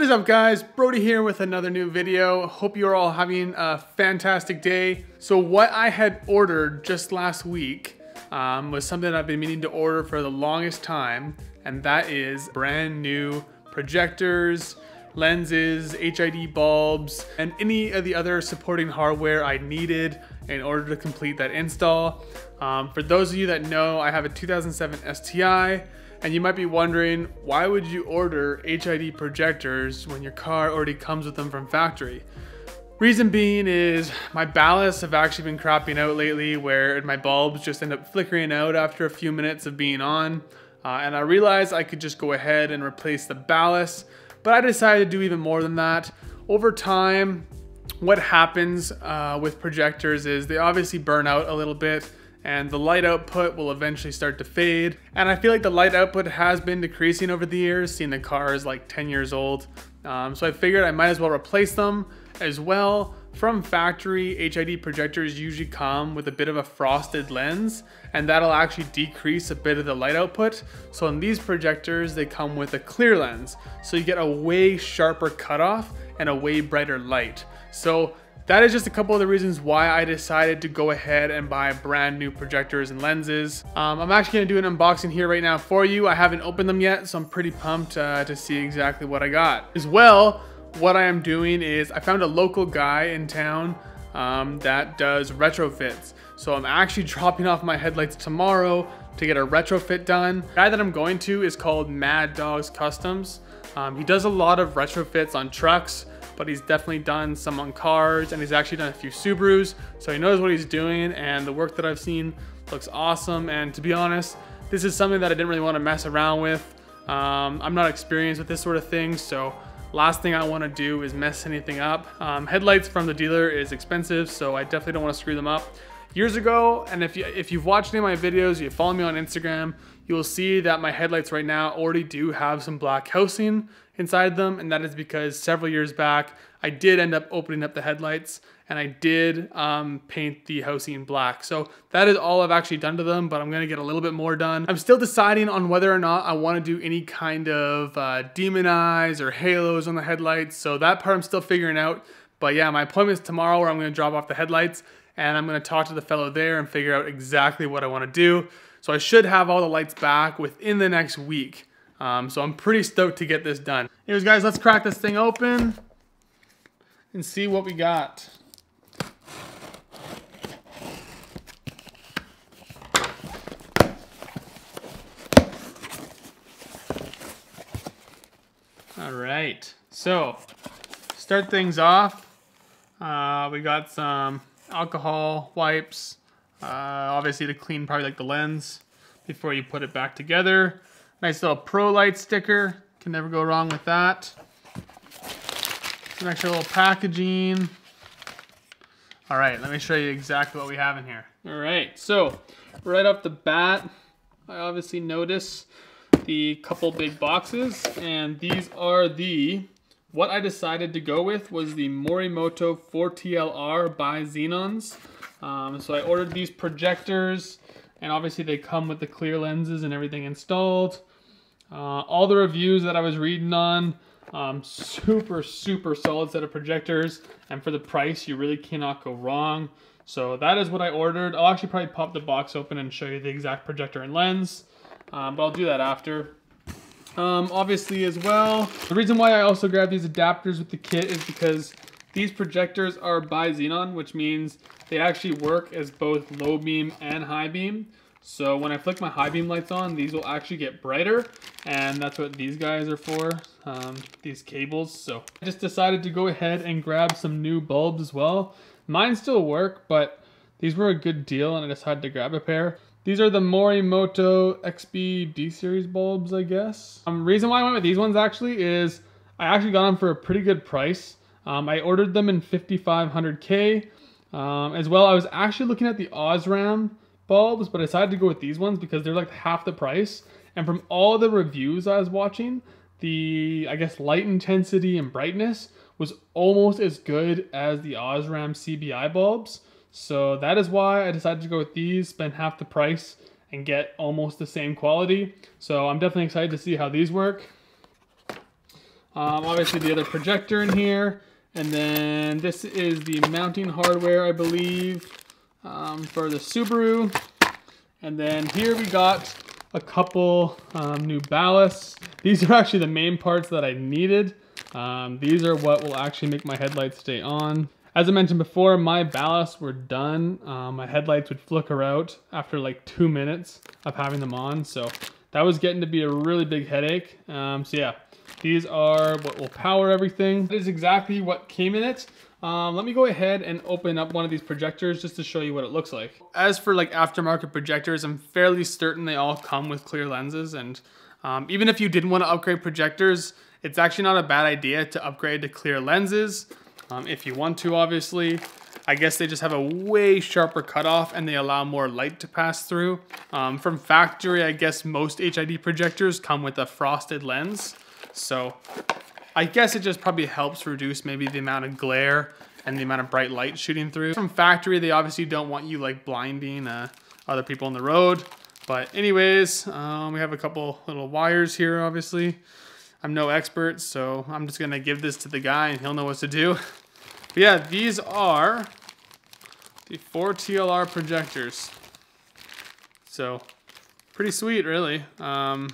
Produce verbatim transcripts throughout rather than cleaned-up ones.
What is up, guys? Brody here with another new video. Hope you're all having a fantastic day. So what I had ordered just last week um, was something that I've been meaning to order for the longest time, and that is brand new projectors, lenses, H I D bulbs, and any of the other supporting hardware I needed in order to complete that install. Um, for those of you that know, I have a two thousand seven S T I. And you might be wondering, why would you order H I D projectors when your car already comes with them from factory? Reason being is my ballasts have actually been crapping out lately, where my bulbs just end up flickering out after a few minutes of being on. Uh, and I realized I could just go ahead and replace the ballast, but I decided to do even more than that. Over time, what happens uh, with projectors is they obviously burn out a little bit, and the light output will eventually start to fade. And I feel like the light output has been decreasing over the years, seeing the car is like ten years old. Um, so I figured I might as well replace them as well. From factory, H I D projectors usually come with a bit of a frosted lens, and that'll actually decrease a bit of the light output. So in these projectors, they come with a clear lens. So you get a way sharper cutoff and a way brighter light. So that is just a couple of the reasons why I decided to go ahead and buy brand new projectors and lenses. Um, I'm actually gonna do an unboxing here right now for you. I haven't opened them yet, so I'm pretty pumped uh, to see exactly what I got. As well, what I am doing is I found a local guy in town um, that does retrofits. So I'm actually dropping off my headlights tomorrow to get a retrofit done. The guy that I'm going to is called Mad Dogz Customz. Um, he does a lot of retrofits on trucks, but he's definitely done some on cars, and he's actually done a few Subarus. So he knows what he's doing, and the work that I've seen looks awesome. And to be honest, this is something that I didn't really want to mess around with. Um, I'm not experienced with this sort of thing, so last thing I want to do is mess anything up. Um, headlights from the dealer is expensive, so I definitely don't want to screw them up. Years ago, and if, you, if you've watched any of my videos, you follow me on Instagram, you will see that my headlights right now already do have some black housing inside them, and that is because several years back I did end up opening up the headlights and I did um, paint the housing black. So that is all I've actually done to them, but I'm gonna get a little bit more done. I'm still deciding on whether or not I wanna do any kind of uh, demon eyes or halos on the headlights, so that part I'm still figuring out. But yeah, my appointment's tomorrow where I'm gonna drop off the headlights, and I'm gonna talk to the fellow there and figure out exactly what I wanna do. So I should have all the lights back within the next week. Um, so I'm pretty stoked to get this done. Anyways, guys, let's crack this thing open and see what we got. All right, so start things off. Uh, we got some alcohol wipes, uh, obviously to clean probably like the lens before you put it back together. Nice little ProLightz sticker, can never go wrong with that. Some extra little packaging. All right, let me show you exactly what we have in here. All right, so right off the bat, I obviously notice the couple big boxes, and these are the, what I decided to go with was the Morimoto four T L R by Xenons. Um, so I ordered these projectors, and obviously they come with the clear lenses and everything installed. Uh, all the reviews that I was reading on, um, super, super solid set of projectors. And for the price, you really cannot go wrong. So that is what I ordered. I'll actually probably pop the box open and show you the exact projector and lens, um, but I'll do that after. Um, obviously as well, the reason why I also grabbed these adapters with the kit is because these projectors are by Xenon, which means they actually work as both low beam and high beam. So when I flick my high beam lights on, these will actually get brighter, and that's what these guys are for, um, these cables. So I just decided to go ahead and grab some new bulbs as well. Mine still work, but these were a good deal, and I decided to grab a pair. These are the Morimoto X B D-series bulbs, I guess. Um, reason why I went with these ones actually is I actually got them for a pretty good price. Um, I ordered them in fifty-five hundred K. Um, as well, I was actually looking at the Osram bulbs, but I decided to go with these ones because they're like half the price. And from all the reviews I was watching, the, I guess, light intensity and brightness was almost as good as the Osram C B I bulbs. So that is why I decided to go with these, spend half the price, and get almost the same quality. So I'm definitely excited to see how these work. Um, obviously the other projector in here, and then this is the mounting hardware, I believe, um, for the Subaru. And then here we got a couple um, new ballasts. These are actually the main parts that I needed. Um, these are what will actually make my headlights stay on. As I mentioned before, my ballasts were done. Um, my headlights would flicker out after like two minutes of having them on. So that was getting to be a really big headache. Um, so yeah, these are what will power everything. That is exactly what came in it. Um, let me go ahead and open up one of these projectors just to show you what it looks like. As for like aftermarket projectors, I'm fairly certain they all come with clear lenses. And um, even if you didn't want to upgrade projectors, it's actually not a bad idea to upgrade to clear lenses. Um, if you want to, obviously. I guess they just have a way sharper cutoff and they allow more light to pass through. Um, from factory, I guess most H I D projectors come with a frosted lens. So I guess it just probably helps reduce maybe the amount of glare and the amount of bright light shooting through. From factory, they obviously don't want you like blinding uh, other people on the road. But anyways, um, we have a couple little wires here, obviously. I'm no expert, so I'm just gonna give this to the guy and he'll know what to do. But yeah, these are the four T L R projectors. So pretty sweet, really. Um,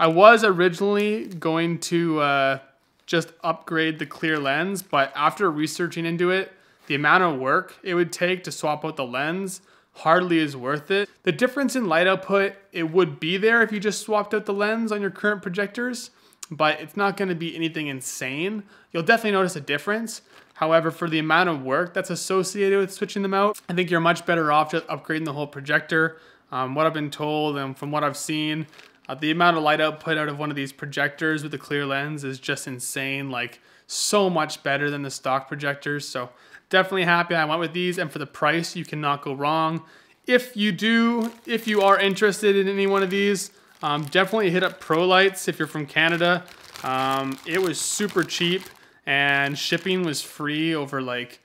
I was originally going to uh, just upgrade the clear lens, but after researching into it, the amount of work it would take to swap out the lens hardly is worth it. The difference in light output, it would be there if you just swapped out the lens on your current projectors, but it's not gonna be anything insane. You'll definitely notice a difference. However, for the amount of work that's associated with switching them out, I think you're much better off just upgrading the whole projector. Um, what I've been told and from what I've seen, uh, the amount of light output out of one of these projectors with a clear lens is just insane, like so much better than the stock projectors. So definitely happy I went with these, and for the price, you cannot go wrong. If you do, if you are interested in any one of these, Um, definitely hit up ProLightz if you're from Canada. Um, it was super cheap and shipping was free over like,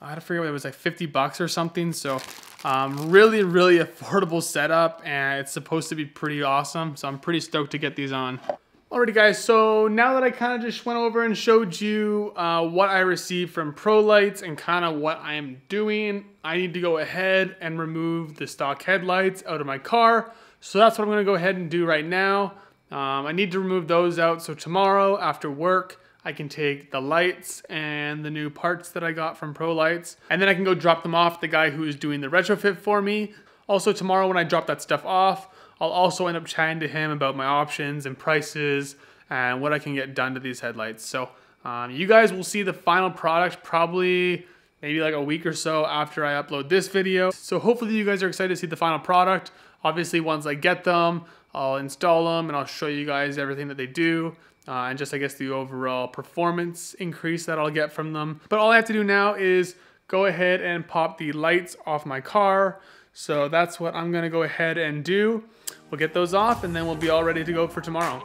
I forget what it was, like fifty bucks or something. So um, really, really affordable setup, and it's supposed to be pretty awesome. So I'm pretty stoked to get these on. Alrighty guys, so now that I kind of just went over and showed you uh, what I received from ProLightz and kind of what I am doing, I need to go ahead and remove the stock headlights out of my car. So that's what I'm gonna go ahead and do right now. Um, I need to remove those out, so tomorrow after work, I can take the lights and the new parts that I got from ProLightz, and then I can go drop them off the guy who is doing the retrofit for me. Also tomorrow when I drop that stuff off, I'll also end up chatting to him about my options and prices and what I can get done to these headlights. So um, you guys will see the final product probably maybe like a week or so after I upload this video. So hopefully you guys are excited to see the final product. Obviously, once I get them, I'll install them and I'll show you guys everything that they do uh, and just, I guess, the overall performance increase that I'll get from them. But all I have to do now is go ahead and pop the lights off my car. So that's what I'm gonna go ahead and do. We'll get those off and then we'll be all ready to go for tomorrow.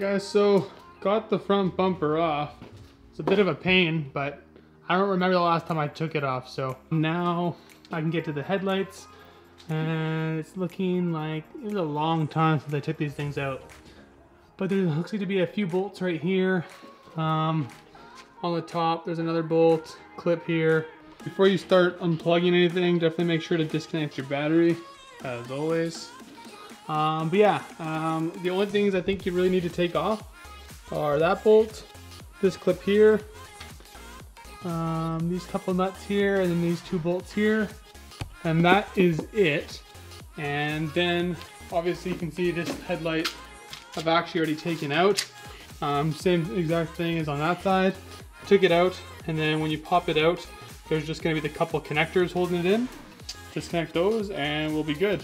Guys, so got the front bumper off. It's a bit of a pain, but I don't remember the last time I took it off, so now I can get to the headlights, and it's looking like it was a long time since I took these things out. But there looks like to be a few bolts right here. Um, on the top, there's another bolt clip here. Before you start unplugging anything, definitely make sure to disconnect your battery, as always. Um, but yeah, um, the only things I think you really need to take off are that bolt, this clip here, um, these couple nuts here, and then these two bolts here, and that is it. And then obviously you can see this headlight I've actually already taken out. Um, same exact thing as on that side. Took it out, and then when you pop it out, there's just gonna be the couple connectors holding it in. Disconnect those and we'll be good.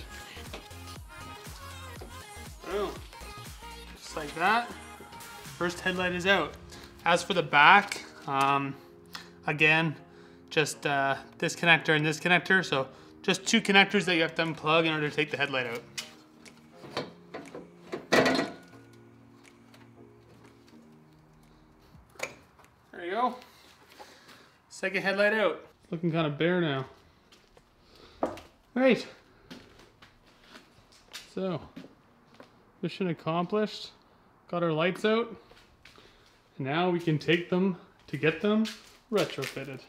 Boom. Just like that. First headlight is out. As for the back, um, again, just uh, this connector and this connector. So just two connectors that you have to unplug in order to take the headlight out. There you go. Second headlight out. Looking kind of bare now. Right. So, mission accomplished. Got our lights out. Now we can take them to get them retrofitted.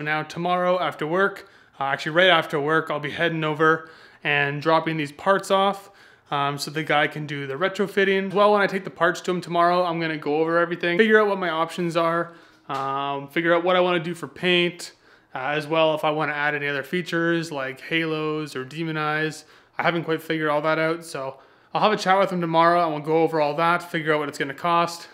Now tomorrow after work, uh, actually right after work, I'll be heading over and dropping these parts off. Um, so the guy can do the retrofitting. Well, when I take the parts to him tomorrow, I'm gonna go over everything, figure out what my options are, um, figure out what I wanna do for paint, uh, as well if I wanna add any other features like halos or demon eyes. I haven't quite figured all that out, so I'll have a chat with him tomorrow and we'll go over all that, figure out what it's gonna cost,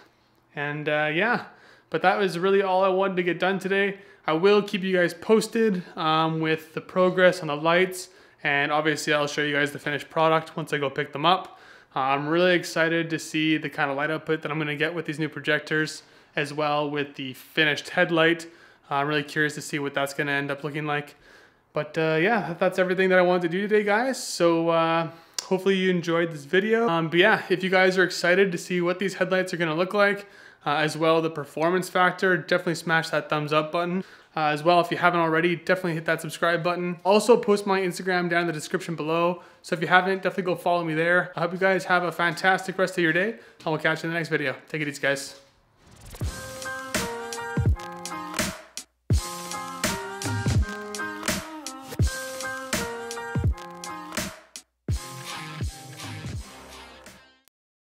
and uh, yeah. But that was really all I wanted to get done today. I will keep you guys posted um, with the progress on the lights. And obviously I'll show you guys the finished product once I go pick them up. Uh, I'm really excited to see the kind of light output that I'm gonna get with these new projectors, as well with the finished headlight. Uh, I'm really curious to see what that's gonna end up looking like. But uh, yeah, that's everything that I wanted to do today, guys. So uh, hopefully you enjoyed this video. Um, but yeah, if you guys are excited to see what these headlights are gonna look like, uh, as well the performance factor, definitely smash that thumbs up button. Uh, as well, if you haven't already, definitely hit that subscribe button. Also, post my Instagram down in the description below. So if you haven't, definitely go follow me there. I hope you guys have a fantastic rest of your day, and we'll catch you in the next video. Take it easy, guys.